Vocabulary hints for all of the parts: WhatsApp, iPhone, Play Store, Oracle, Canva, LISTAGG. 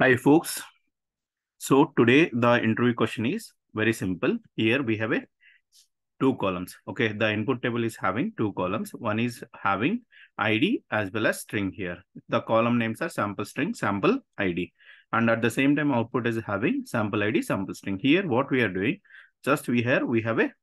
Hi folks, so today the interview question is very simple. Here we have two columns. Okay, the input table is having two columns. One is having ID as well as string here. The column names are sample string, sample ID. And at the same time output is having sample ID, sample string. Here what we are doing, just we have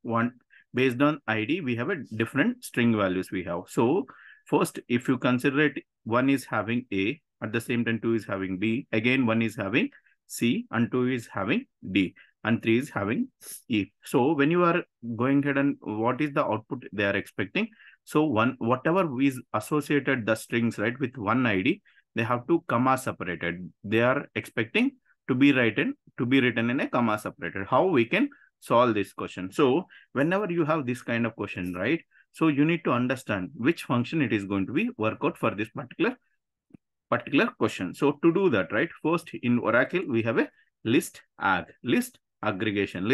one based on ID, we have different string values we have. So first if you consider it, one is having A. At the same time, 2 is having B. Again, 1 is having C and 2 is having D and 3 is having E. So when you are going ahead and what is the output they are expecting? So whatever is associated the strings, right, with one ID, they have to comma separated. They are expecting to be written in a comma separated. How we can solve this question? So whenever you have this kind of question, right? So you need to understand which function it is going to be work out for this particular question. So to do that, right, first in Oracle, we have LISTAGG, list aggregation.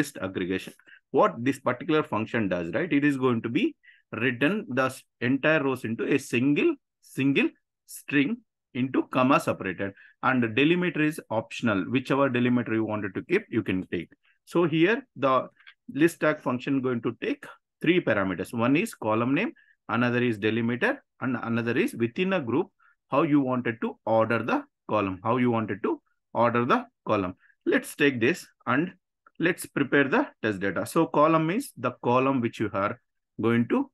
What this particular function does, right, it is going to be written the entire rows into a single string into comma separated, and the delimiter is optional. Whichever delimiter you wanted to keep, you can take. So here the LISTAGG function going to take three parameters. One is column name, another is delimiter, and another is within a group, how you wanted to order the column, Let's take this and let's prepare the test data. So column is the column which you are going to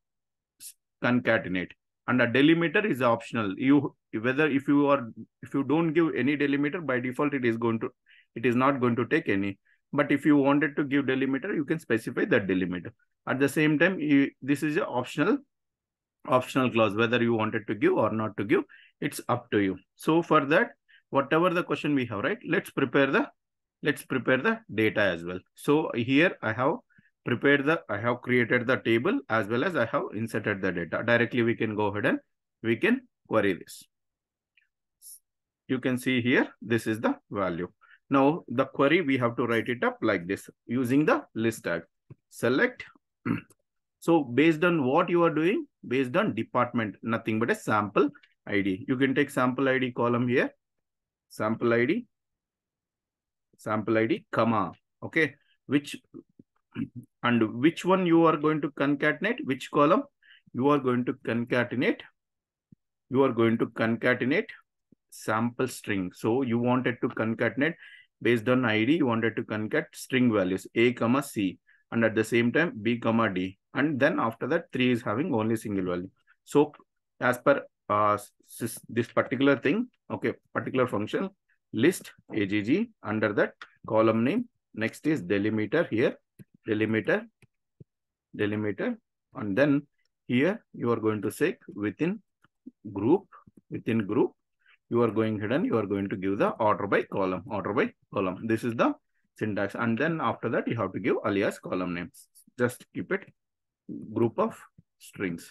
concatenate, and a delimiter is optional. If you don't give any delimiter, by default it is not going to take any. But if you wanted to give delimiter, you can specify that delimiter. At the same time, this is an optional clause, whether you wanted to give or not to give, it's up to you. So for that, whatever the question we have, right, let's prepare the data as well. So here I have created the table as well as I have inserted the data. Directly we can go ahead and we can query this. You can see here, this is the value. Now the query, we have to write it up like this using the LISTAGG. Select. So based on what you are doing, based on department, nothing but a sample ID. You can take sample ID column here, sample ID, comma, okay, which one you are going to concatenate, which column you are going to concatenate, sample string. So you wanted to concatenate based on ID, you wanted to concatenate string values, A comma C. And at the same time, B comma D. And then after that, 3 is having only single value. So as per this particular thing, okay, particular function, list AGG, under that column name, next is delimiter here, delimiter. And then here you are going to say within group, you are going ahead and you are going to give the order by column. This is the syntax. And then after that, you have to give alias column names. Just keep it group of strings.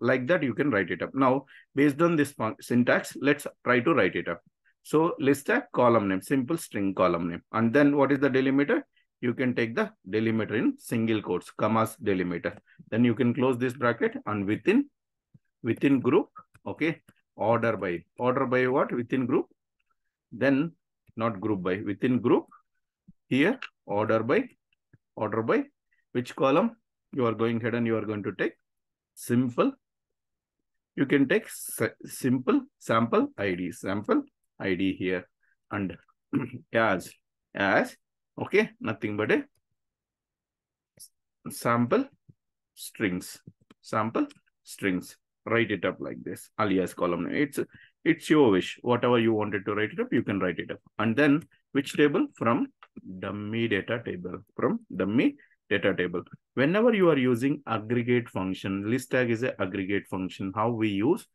Like that, you can write it up. Now, based on this syntax, let's try to write it up. So LISTAGG column name, simple string column name. And then what is the delimiter? You can take the delimiter in single quotes, commas delimiter. Then you can close this bracket and within group, okay, order by what? Within group. Then not group by, within group here, order by which column you are going ahead and you are going to take simple. You can take simple sample ID here, and as okay, nothing but a sample strings. Write it up like this, alias column. It's your wish. Whatever you wanted to write it up, you can write it up. And then which table? From dummy data table. Whenever you are using aggregate function, LISTAGG is an aggregate function. How we use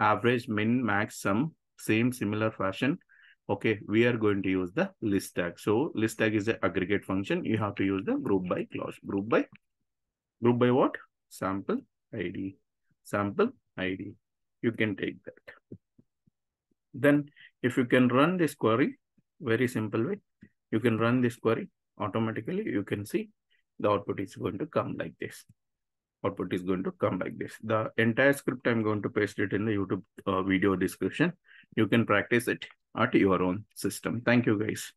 average, min, max, sum, same, similar fashion. Okay, we are going to use the LISTAGG. So LISTAGG is an aggregate function. You have to use the group by clause. Group by what? Sample ID. You can take that. Then if you can run this query, very simple way, you can run this query automatically. You can see the output is going to come like this. The entire script, I'm going to paste it in the YouTube video description. you can practice it at your own system. Thank you, guys.